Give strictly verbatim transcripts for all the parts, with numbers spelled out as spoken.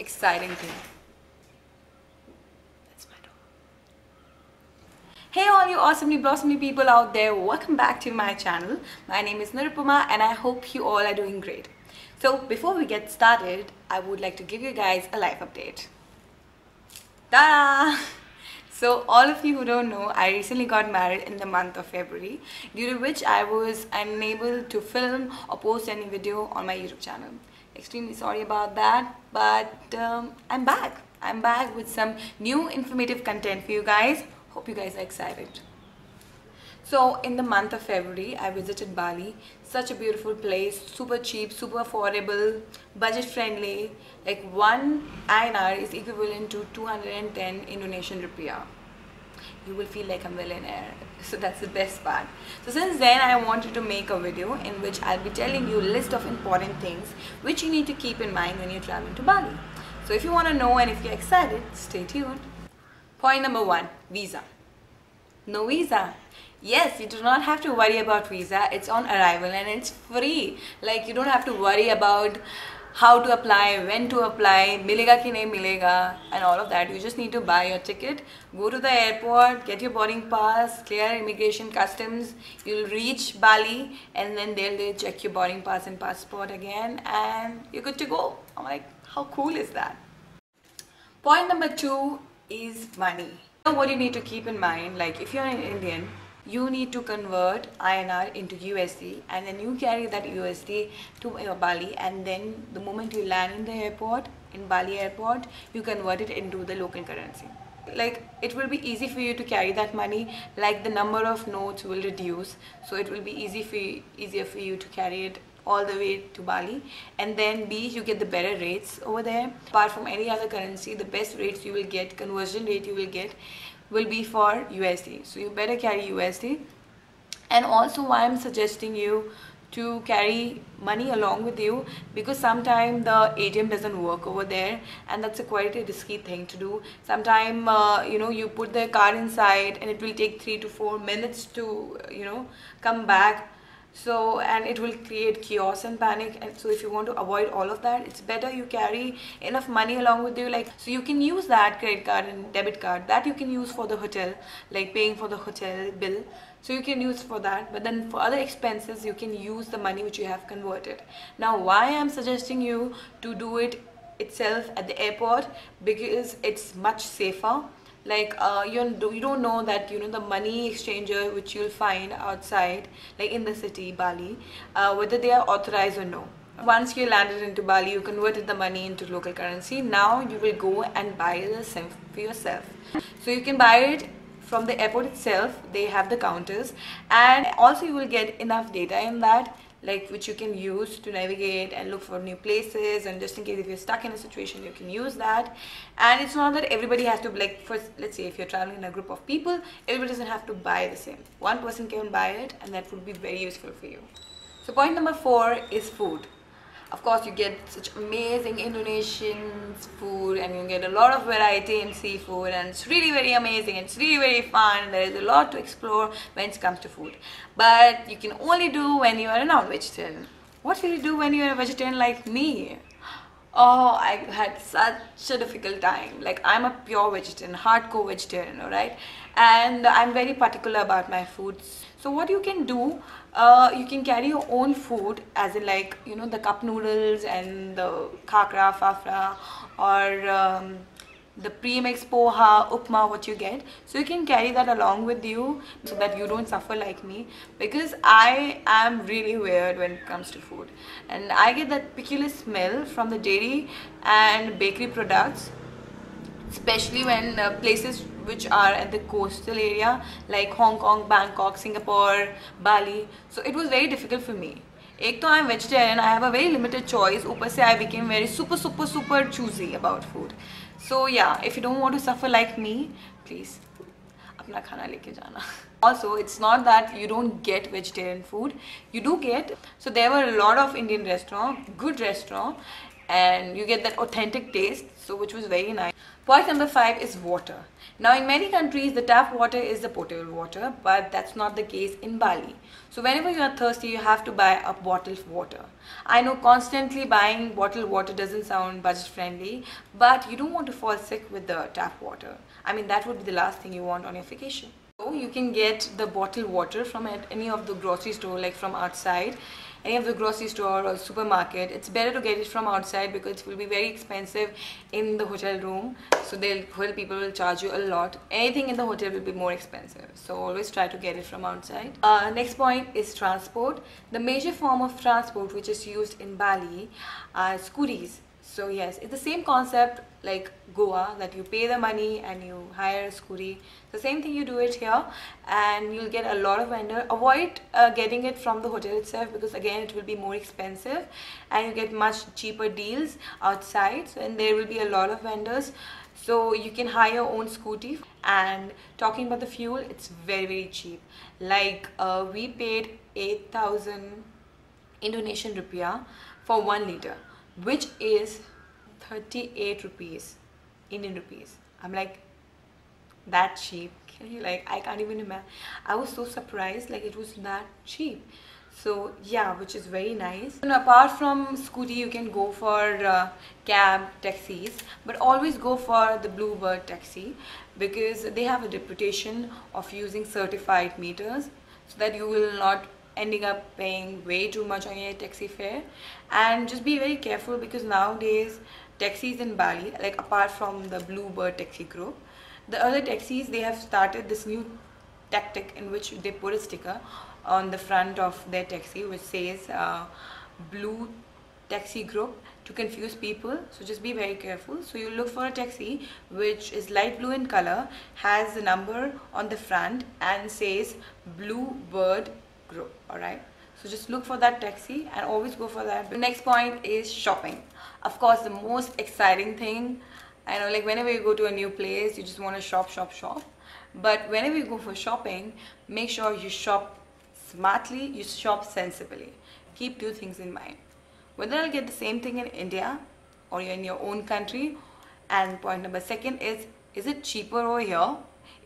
exciting thing. That's my dog. Hey all you awesomely blossomly people out there, welcome back to my channel. My name is Nirupama and I hope you all are doing great. So before we get started, I would like to give you guys a life update. Ta-da! So all of you who don't know, I recently got married in the month of February, due to which I was unable to film or post any video on my YouTube channel. Extremely sorry about that, but um, I'm back. I'm back with some new informative content for you guys. Hope you guys are excited. So in the month of February, I visited Bali. Such a beautiful place, super cheap, super affordable, budget friendly. Like one I N R is equivalent to two hundred ten Indonesian rupiah. You will feel like a millionaire. So that's the best part. So since then, I wanted to make a video in which I'll be telling you a list of important things which you need to keep in mind when you're traveling to Bali. So if you want to know and if you're excited, stay tuned. Point number one, visa. No visa. Yes, you do not have to worry about visa. It's on arrival and it's free. Like, you don't have to worry about how to apply, when to apply, milega ki nahi milega, and all of that. You just need to buy your ticket, go to the airport, get your boarding pass, clear immigration customs. You'll reach Bali and then they'll, they'll check your boarding pass and passport again and you're good to go. I'm like, how cool is that? Point number two is money. So what you need to keep in mind, like if you're an Indian, you need to convert I N R into U S D and then you carry that U S D to your Bali, and then the moment you land in the airport, in Bali airport, you convert it into the local currency. Like, it will be easy for you to carry that money, like the number of notes will reduce, so it will be easy for you, easier for you to carry it all the way to Bali. And then B, you get the better rates over there. Apart from any other currency, the best rates you will get, conversion rate you will get, will be for U S D. So you better carry U S D. And also why I'm suggesting you to carry money along with you, because sometimes the A T M doesn't work over there and that's a quite a risky thing to do. Sometimes uh, you know, you put the card inside and it will take three to four minutes to, you know, come back. So, and it will create chaos and panic, and so if you want to avoid all of that, it's better you carry enough money along with you, like, so you can use that credit card and debit card that you can use for the hotel, like paying for the hotel bill, so you can use for that. But then for other expenses, you can use the money which you have converted. Now why I'm suggesting you to do it itself at the airport, because it's much safer. Like uh, you you don't know that, you know, the money exchanger which you'll find outside, like in the city Bali, uh, whether they are authorized or no. Once you landed into Bali, you converted the money into local currency. Now you will go and buy the SIM for yourself. So you can buy it from the airport itself. They have the counters, and also you will get enough data in that, like which you can use to navigate and look for new places, and just in case if you're stuck in a situation, you can use that. And it's not that everybody has to, like, first, let's say if you're traveling in a group of people, everybody doesn't have to buy the same. One person can buy it and that would be very useful for you. So point number four is food. Of course, you get such amazing Indonesian food and you get a lot of variety in seafood, and it's really very amazing, it's really very fun. There is a lot to explore when it comes to food, but you can only do when you are a non-vegetarian. What will you do when you are a vegetarian like me? Oh, I had such a difficult time. Like, I'm a pure vegetarian, hardcore vegetarian, alright? And I'm very particular about my foods. So what you can do, uh, you can carry your own food, as in, like, you know, the cup noodles and the khakra, fafra, or um, the pre-mix poha, upma, what you get. So you can carry that along with you so that you don't suffer like me, because I am really weird when it comes to food. And I get that peculiar smell from the dairy and bakery products, especially when uh, places which are at the coastal area, like Hong Kong, Bangkok, Singapore, Bali. So it was very difficult for me. Ek to I'm vegetarian, I have a very limited choice. Upar se I became very super, super, super choosy about food. So yeah, if you don't want to suffer like me, please, apna khana leke jana. Also, it's not that you don't get vegetarian food. You do get. So there were a lot of Indian restaurants, good restaurants, and you get that authentic taste, so which was very nice. Point number five is water. Now in many countries the tap water is the potable water, but that's not the case in Bali. So whenever you are thirsty you have to buy a bottle of water. I know constantly buying bottled water doesn't sound budget friendly, but you don't want to fall sick with the tap water. I mean, that would be the last thing you want on your vacation. So you can get the bottled water from any of the grocery store, like from outside, any of the grocery store or supermarket. It's better to get it from outside because it will be very expensive in the hotel room. So they'll hotel people will charge you a lot. Anything in the hotel will be more expensive. So always try to get it from outside. Uh, next point is transport. The major form of transport which is used in Bali are scooters. So yes, it's the same concept like Goa, that you pay the money and you hire a scooty. The same thing you do it here, and you'll get a lot of vendor. Avoid uh, getting it from the hotel itself because again it will be more expensive, and you get much cheaper deals outside. So, and there will be a lot of vendors. So you can hire your own scooty. And talking about the fuel, it's very very cheap. Like uh, we paid eight thousand Indonesian rupiah for one liter. Which is thirty-eight rupees, Indian rupees. I'm like, that cheap? Can you, like, I can't even imagine. I was so surprised, like it was that cheap. So yeah, which is very nice. And apart from scooty, you can go for uh, cab, taxis, but always go for the Blue Bird taxi because they have a reputation of using certified meters, so that you will not ending up paying way too much on your taxi fare. And just be very careful because nowadays taxis in Bali, like apart from the Blue Bird taxi group, the other taxis, they have started this new tactic in which they put a sticker on the front of their taxi which says uh, Blue Taxi Group, to confuse people. So just be very careful. So you look for a taxi which is light blue in color, has a number on the front and says Blue Bird Grow. Alright, so just look for that taxi and always go for that. The next point is shopping. Of course, the most exciting thing. I know, like whenever you go to a new place you just want to shop shop shop, but whenever you go for shopping, make sure you shop smartly, you shop sensibly. Keep two things in mind: whether I'll get the same thing in India or you're in your own country, and point number second is is it cheaper over here?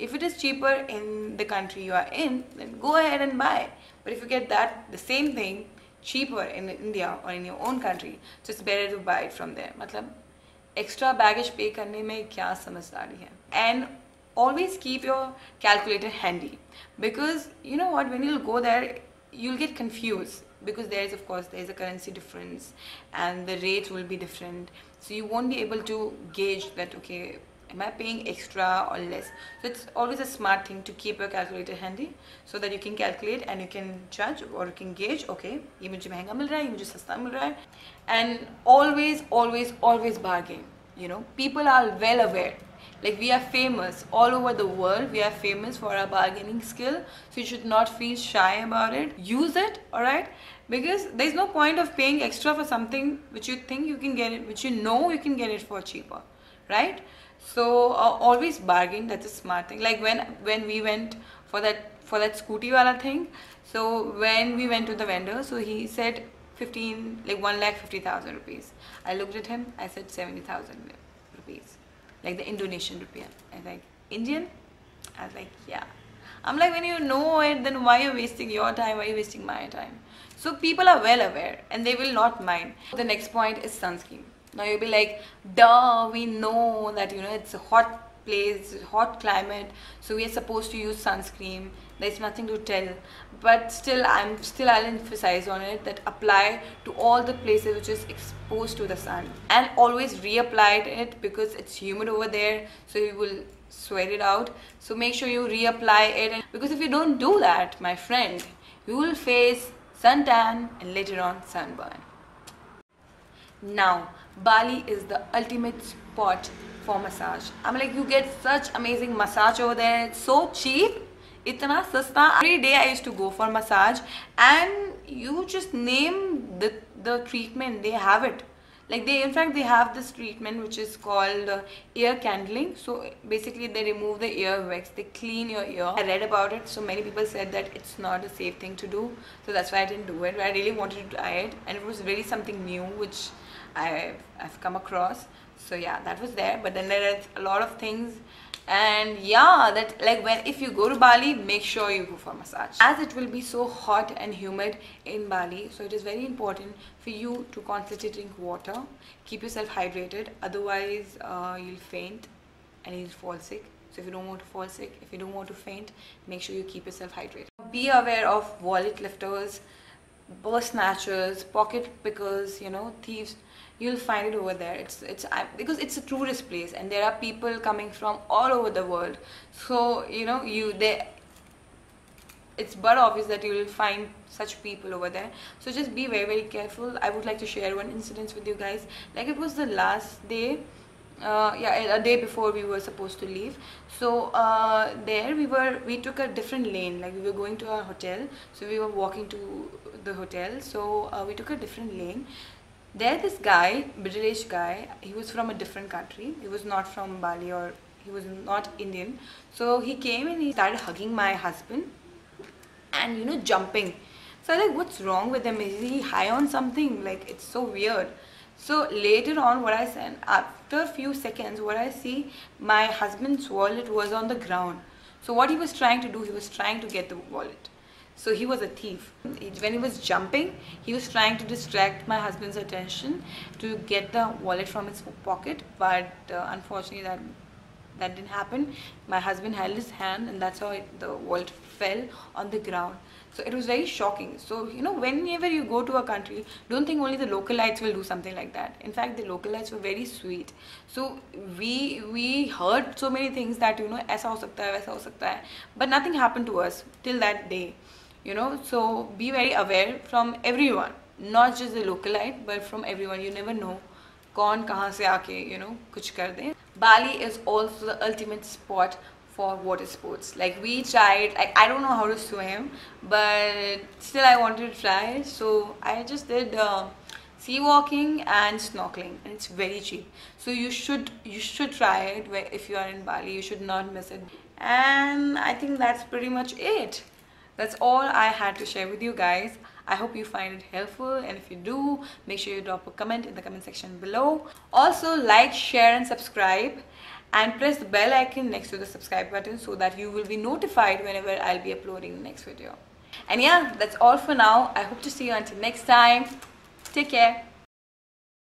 If it is cheaper in the country you are in, then go ahead and buy. But if you get that the same thing cheaper in India or in your own country, so it's better to buy it from there. Matlab, extra baggage pay karne mein kya samajhdari hai? And always keep your calculator handy because you know what, when you'll go there, you'll get confused because there is, of course, there is a currency difference and the rates will be different. So you won't be able to gauge that, okay, am I paying extra or less? So it's always a smart thing to keep your calculator handy so that you can calculate and you can judge or you can gauge, okay, ye mujhe mehenga mil raha hai, ye mujhe sasta mil raha hai. And always, always, always bargain. You know, people are well aware. Like we are famous all over the world. We are famous for our bargaining skill. So you should not feel shy about it. Use it, alright? Because there's no point of paying extra for something which you think you can get it, which you know you can get it for cheaper, right? So uh, always bargain. That's a smart thing. Like when when we went for that for that scooty wala thing. So when we went to the vendor, so he said fifteen like one lakh fifty thousand rupees. I looked at him. I said seventy thousand rupees, like the Indonesian rupiah. I was like, Indian? I was like, yeah. I'm like, when you know it, then why are you wasting your time? Why are you wasting my time? So people are well aware and they will not mind. The next point is sunscreen. Now you'll be like, duh, we know that, you know, it's a hot place, hot climate, so we are supposed to use sunscreen. There's nothing to tell, but still I'm still I'll emphasize on it that apply to all the places which is exposed to the sun, and always reapply it because it's humid over there, so you will sweat it out. So make sure you reapply it, because if you don't do that, my friend, you will face suntan and later on sunburn. Now Bali is the ultimate spot for massage. I'm like, you get such amazing massage over there. It's so cheap, itna sasta. Every day I used to go for massage, and you just name the the treatment, they have it. Like they, in fact, they have this treatment which is called uh, ear candling. So basically they remove the earwax, they clean your ear. I read about it, so many people said that it's not a safe thing to do. So that's why I didn't do it, but I really wanted to try it, and it was really something new which I've, I've come across. So yeah, that was there, but then there are a lot of things. And yeah, that like when if you go to Bali, make sure you go for massage, as it will be so hot and humid in Bali. So it is very important for you to constantly drink water, keep yourself hydrated, otherwise uh, you'll faint and you'll fall sick. So if you don't want to fall sick, if you don't want to faint, make sure you keep yourself hydrated. Be aware of wallet lifters, purse snatchers, pocket pickers, you know, thieves. You'll find it over there. It's it's I, because it's a tourist place, and there are people coming from all over the world. So you know you they. It's but obvious that you will find such people over there. So just be very very careful. I would like to share one incident with you guys. Like it was the last day. Uh, yeah, a day before we were supposed to leave. So uh, there we were, we took a different lane, like we were going to our hotel, so we were walking to the hotel, so uh, we took a different lane. There this guy, middle-aged guy, he was from a different country, he was not from Bali or he was not Indian. So he came and he started hugging my husband and you know jumping. So I was like, what's wrong with him? Is he high on something? Like it's so weird. So later on what I said, after a few seconds what I see, my husband's wallet was on the ground. So what he was trying to do, he was trying to get the wallet. So he was a thief. When he was jumping, he was trying to distract my husband's attention to get the wallet from his pocket, but uh, unfortunately that that didn't happen. My husband held his hand and that's how it, the wallet fell on the ground. So it was very shocking. So you know, whenever you go to a country, don't think only the localites will do something like that. In fact, the localites were very sweet. So we we heard so many things that you know, aisa ho sakta hai, waisa ho sakta hai, but nothing happened to us till that day. You know, so be very aware from everyone, not just the localite, but from everyone. You never know, kaun kahan se aake you know kuch kar de. Bali is also the ultimate spot for water sports. Like we tried, like I don't know how to swim, but still I wanted to try. So I just did uh, sea walking and snorkeling, and it's very cheap. So you should you should try it if you are in Bali. You should not miss it. And I think that's pretty much it. That's all I had to share with you guys. I hope you find it helpful, and if you do, make sure you drop a comment in the comment section below. Also like, share and subscribe, and press the bell icon next to the subscribe button so that you will be notified whenever I'll be uploading the next video. And yeah, that's all for now. I hope to see you until next time. Take care.